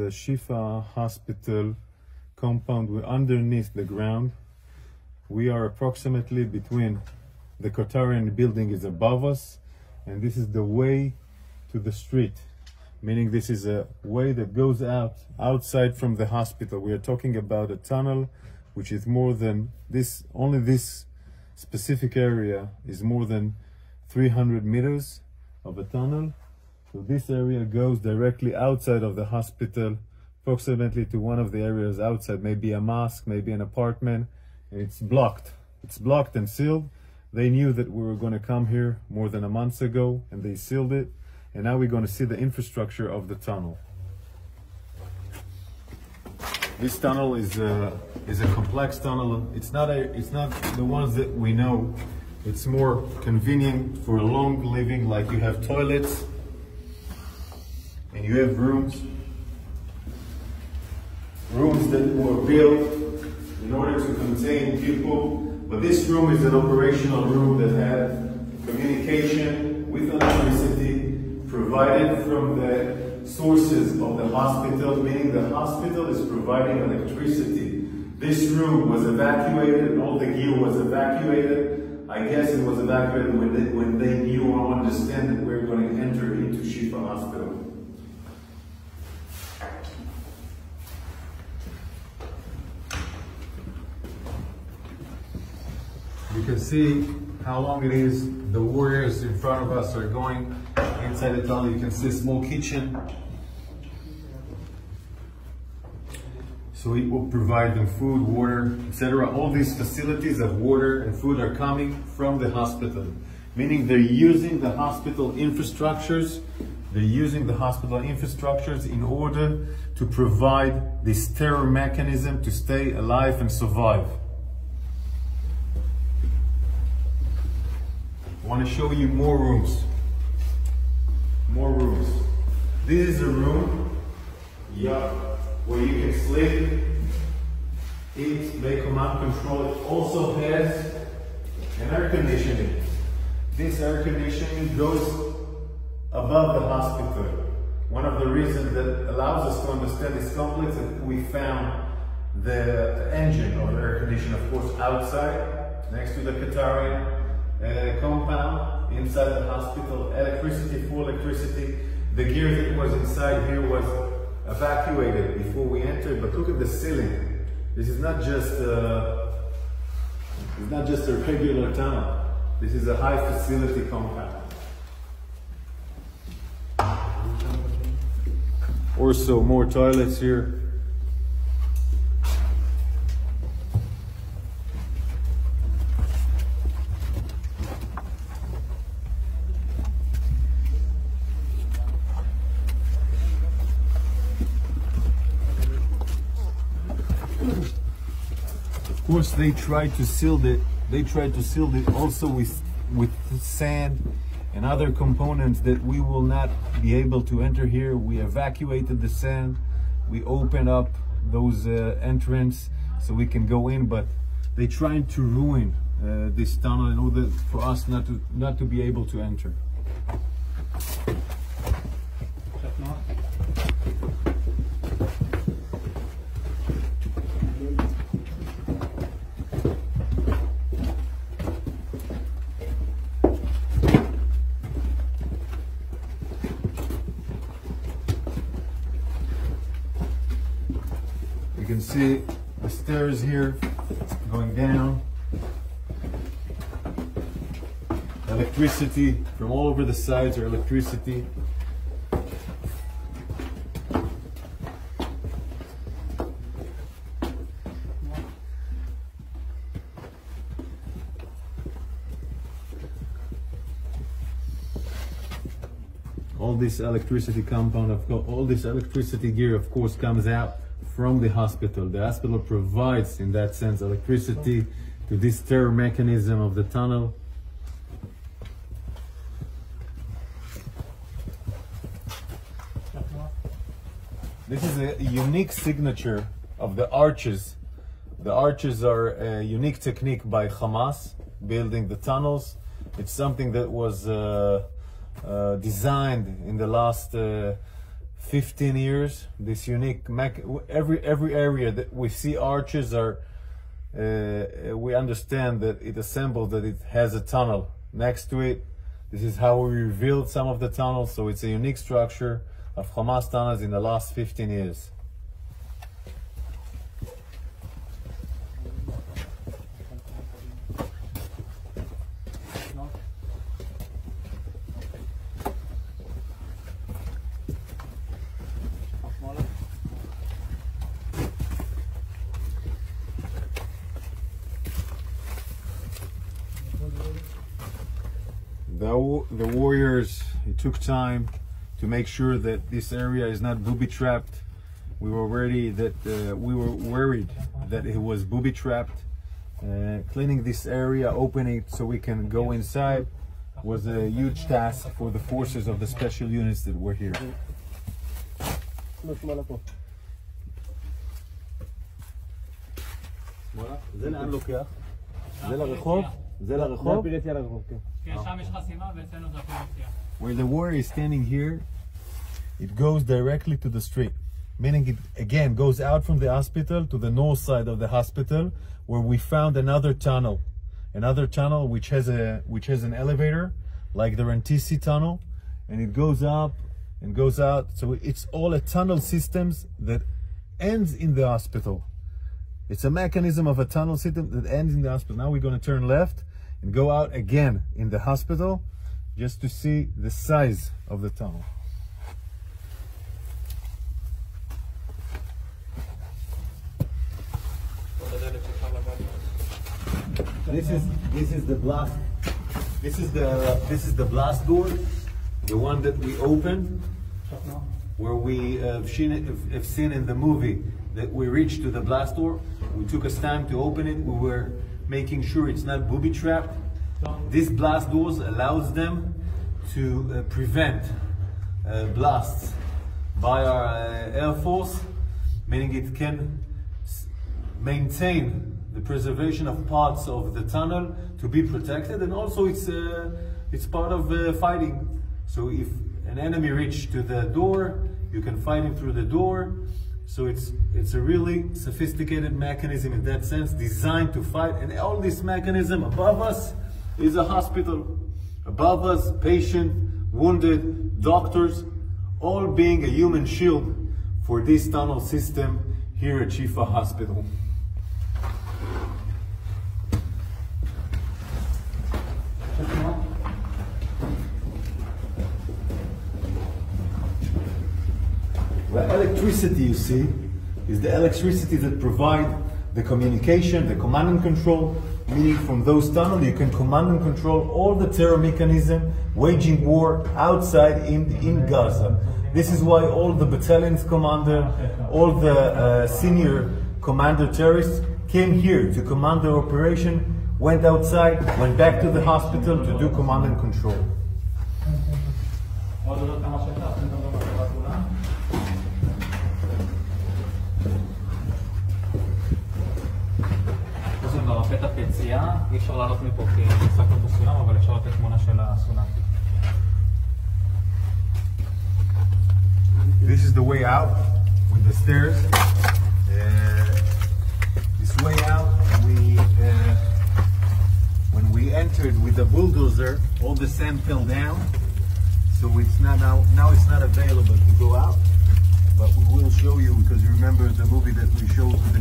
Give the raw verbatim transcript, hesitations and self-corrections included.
the Shifa hospital compound. We're underneath the ground. We are approximately between the Qatarian building is above us, and this is the way to the street, meaning this is a way that goes out outside from the hospital. We are talking about a tunnel which is more than this, only this specific area is more than three hundred meters of a tunnel. So this area goes directly outside of the hospital, approximately to one of the areas outside, maybe a mosque, maybe an apartment. It's blocked. It's blocked and sealed. They knew that we were going to come here more than a month ago, and they sealed it. And now we're going to see the infrastructure of the tunnel. This tunnel is a, is a complex tunnel. It's not, a, it's not the ones that we know. It's more convenient for long living, like you have toilets and you have rooms. Rooms that were built in order to contain people. But this room is an operational room that had communication with electricity provided from the sources of the hospital, meaning the hospital is providing electricity. This room was evacuated, all the gear was evacuated. I guess it was evacuated when they, when they knew or understand that we're going to enter into Shifa Hospital. You can see how long it is. The warriors in front of us are going inside the tunnel. You can see a small kitchen. So it will provide them food, water, et cetera. All these facilities of water and food are coming from the hospital, meaning they're using the hospital infrastructures. They're using the hospital infrastructures in order to provide this terror mechanism to stay alive and survive. I want to show you more rooms, more rooms. This is a room, yeah, where you can sleep, eat, make command control. It also has an air conditioning. This air conditioning goes above the hospital. One of the reasons that allows us to understand this complex is that we found the engine or the air condition, of course, outside, next to the Qatarian Uh, compound inside the hospital. Electricity, full electricity. The gear that was inside here was evacuated before we entered. But look at the ceiling. This is not just uh, it's not just a regular tunnel. This is a high facility compound. Also, more toilets here. Of course, they tried to seal it. They tried to seal it also with with sand and other components that we will not be able to enter here. We evacuated the sand. We opened up those uh, entrance so we can go in. But they tried to ruin uh, this tunnel in order for us not to not to be able to enter. You can see the stairs here going down. Electricity from all over the sides or electricity. All this electricity compound, of course, all this electricity gear, of course, comes out from the hospital. The hospital provides, in that sense, electricity to this terror mechanism of the tunnel. This is a unique signature of the arches. The arches are a unique technique by Hamas, building the tunnels. It's something that was uh, uh, designed in the last uh, fifteen years, this unique mech, every every area that we see arches are, uh, we understand that it assembles, that it has a tunnel next to it. This is how we revealed some of the tunnels, so it's a unique structure of Hamas tunnels in the last fifteen years. The, the warriors, it took time to make sure that this area is not booby-trapped. We were ready that uh, we were worried that it was booby-trapped. Uh, cleaning this area, opening it so we can go inside, was a huge task for the forces of the special units that were here. Where the warrior is standing here, it goes directly to the street, meaning it again goes out from the hospital to the north side of the hospital, where we found another tunnel, another tunnel which has a which has an elevator, like the Rantisi tunnel, and it goes up and goes out. So it's all a tunnel systems that ends in the hospital. It's a mechanism of a tunnel system that ends in the hospital. Now we're going to turn left and go out again in the hospital, just to see the size of the tunnel. This is this is the blast. This is the this is the blast door, the one that we open, where we have seen have seen in the movie that we reached to the blast door. We took us time to open it. We were making sure it's not booby trapped. These blast doors allows them to uh, prevent uh, blasts by our uh, air force, meaning it can s maintain the preservation of parts of the tunnel to be protected, and also it's uh, it's part of uh, fighting. So if an enemy reaches to the door, you can fight him through the door. So it's it's a really sophisticated mechanism in that sense, designed to fight. And all this mechanism above us is a hospital. Above us, patient, wounded, doctors, all being a human shield for this tunnel system here at Shifa Hospital. The electricity you see is the electricity that provides the communication, the command and control, meaning from those tunnels you can command and control all the terror mechanism waging war outside in, in Gaza. This is why all the battalions commander, all the uh, senior commander terrorists came here to command the operation, went outside, went back to the hospital to do command and control. פתח יציאה, אי אפשר לעלות מפה כי נפסקנו פה סולם, אבל אפשר לתת תמונה של הסולם. This is the way out with the stairs. Uh, this way out, we, uh, when we entered with the bulldozer, all the sand fell down, so it's not now, now it's not available to go out, but we will show you, because you remember the movie that we showed to the